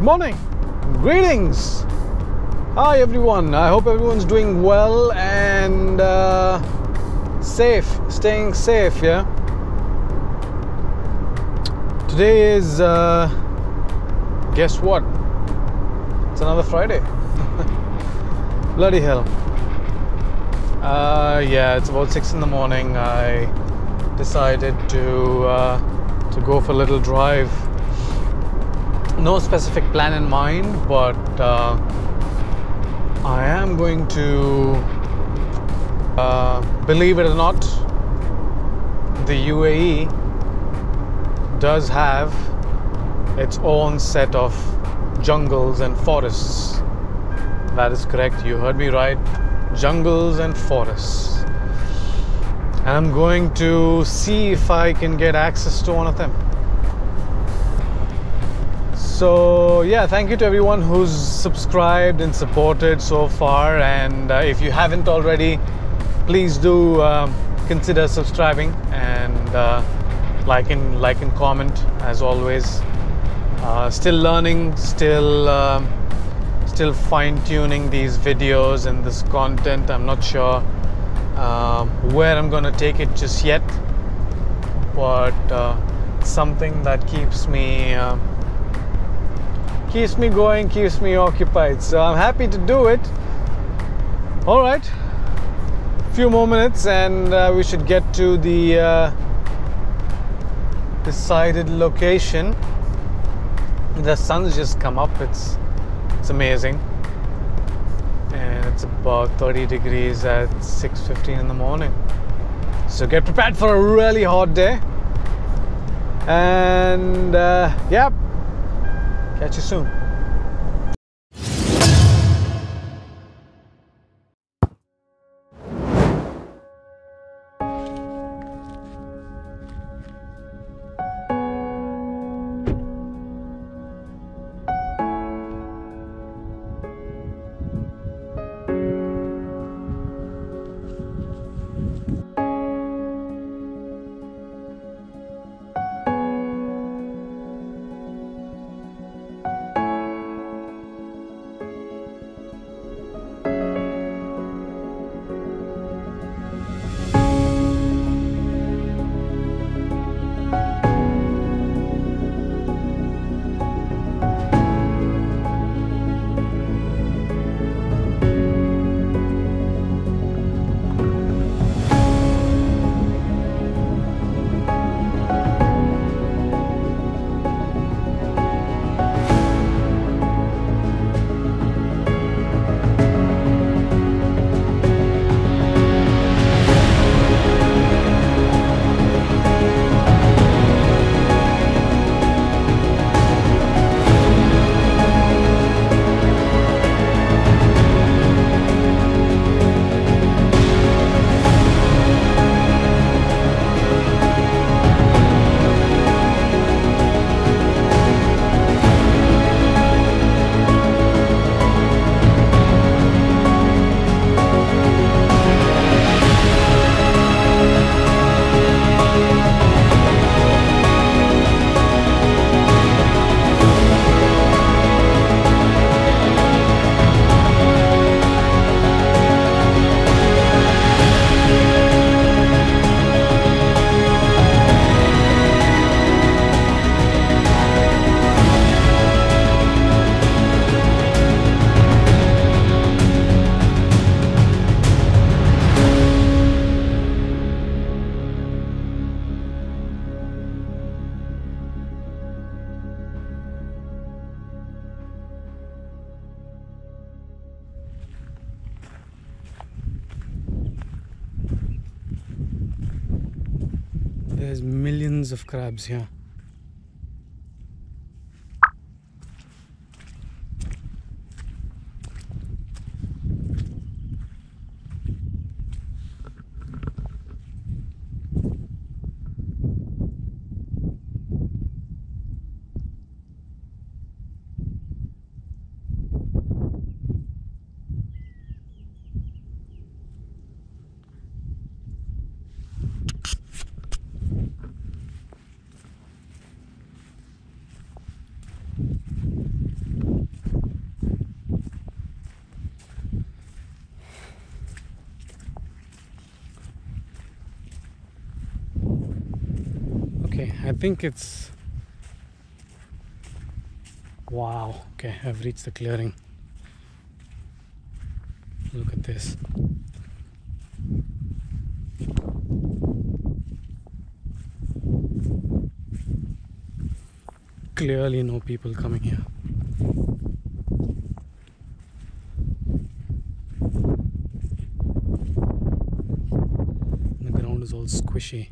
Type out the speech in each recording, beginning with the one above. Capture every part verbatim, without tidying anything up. Morning, greetings. Hi everyone, I hope everyone's doing well and uh, safe, staying safe. Yeah, today is uh, guess what, it's another Friday. Bloody hell. Uh, yeah, it's about six in the morning. I decided to uh, to go for a little drive. No specific plan in mind, but uh, I am going to, uh, believe it or not, the U A E does have its own set of jungles and forests. That is correct, you heard me right. Jungles and forests. And I'm going to see if I can get access to one of them. So yeah, thank you to everyone who's subscribed and supported so far, and uh, if you haven't already, please do um, consider subscribing and uh, like and like and comment as always. Uh, still learning, still uh, still fine-tuning these videos and this content. I'm not sure uh, where I'm gonna take it just yet, but uh, something that keeps me uh, keeps me going, keeps me occupied, so I'm happy to do it. All right, few more minutes and uh, we should get to the uh, decided location. The sun's just come up, it's it's amazing, and it's about thirty degrees at six fifteen in the morning, so get prepared for a really hot day. And uh, yeah, catch you soon. There's millions of crabs here. think it's... Wow, okay, I've reached the clearing. Look at this. Clearly no people coming here. The ground is all squishy.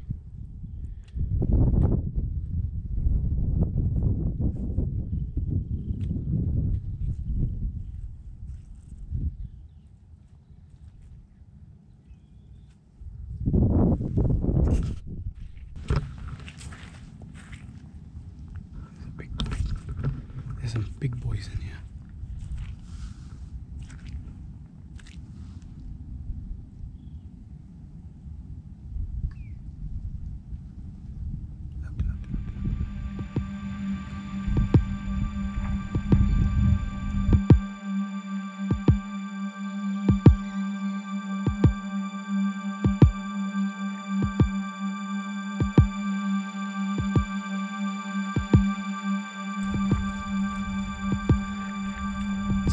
Some big boys in here.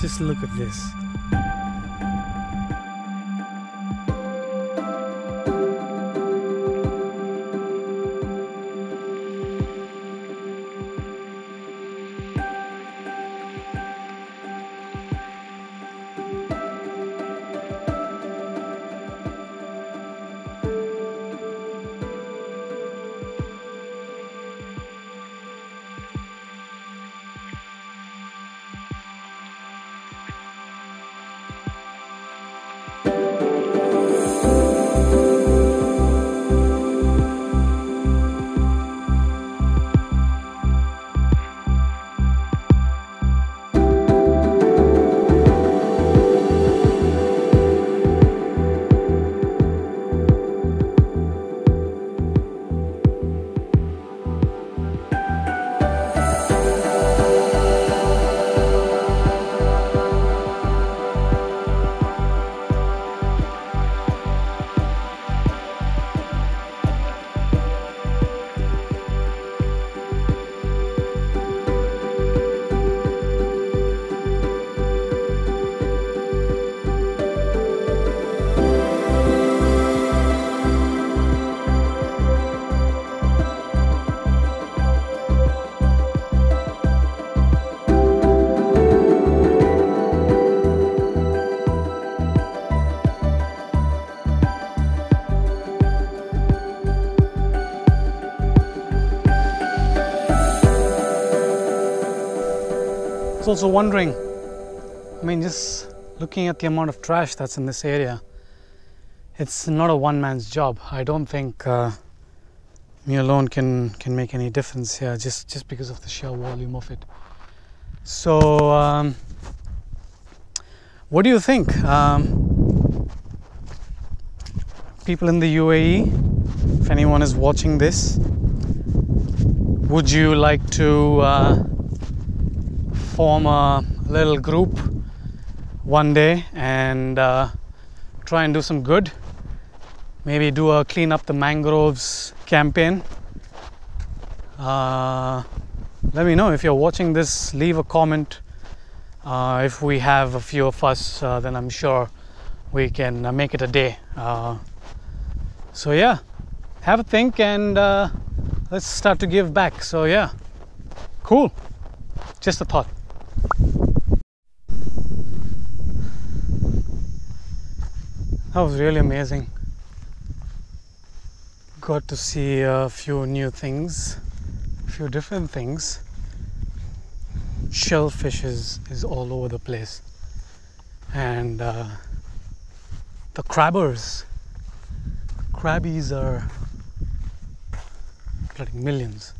Just look at this. I was also wondering, I mean, just looking at the amount of trash that's in this area, it's not a one-man's job. I don't think uh, me alone can can make any difference here, just just because of the sheer volume of it. So um, what do you think? Um, people in the U A E, if anyone is watching this, would you like to uh, form a little group one day and uh, try and do some good? Maybe do a clean up the mangroves campaign. Uh, let me know if you're watching this. Leave a comment. Uh, if we have a few of us, uh, then I'm sure we can uh, make it a day. Uh, so yeah, have a think and uh, let's start to give back. So yeah, cool. Just a thought. That was really amazing. Got to see a few new things, a few different things. Shellfish is, is all over the place. And uh, the crabbers, crabbies are bloody millions.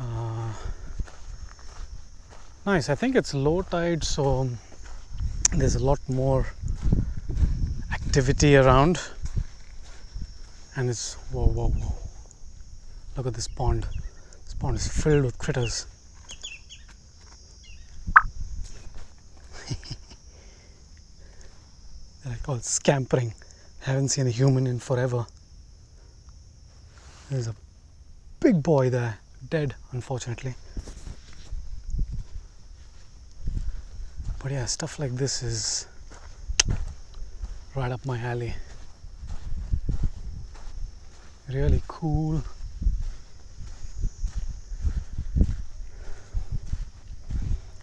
Uh, nice, I think it's low tide, so there's a lot more activity around, and it's whoa, whoa, whoa! Look at this pond. This pond is filled with critters. They're like all scampering. Haven't seen a human in forever. There's a big boy there, dead unfortunately. But yeah, stuff like this is right up my alley. Really cool. I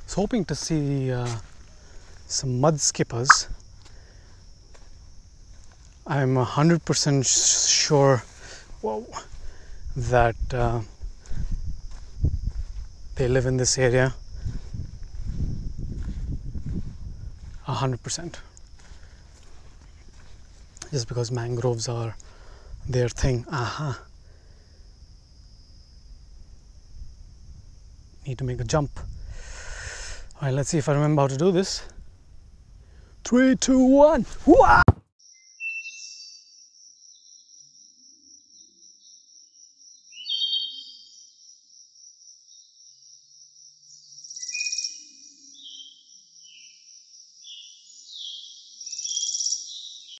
was hoping to see uh, some mud skippers. I'm one hundred percent sure whoa, that uh, they live in this area. one hundred percent. Just because mangroves are their thing. Aha! Need to make a jump. Alright, let's see if I remember how to do this. three, two, one! Whoa!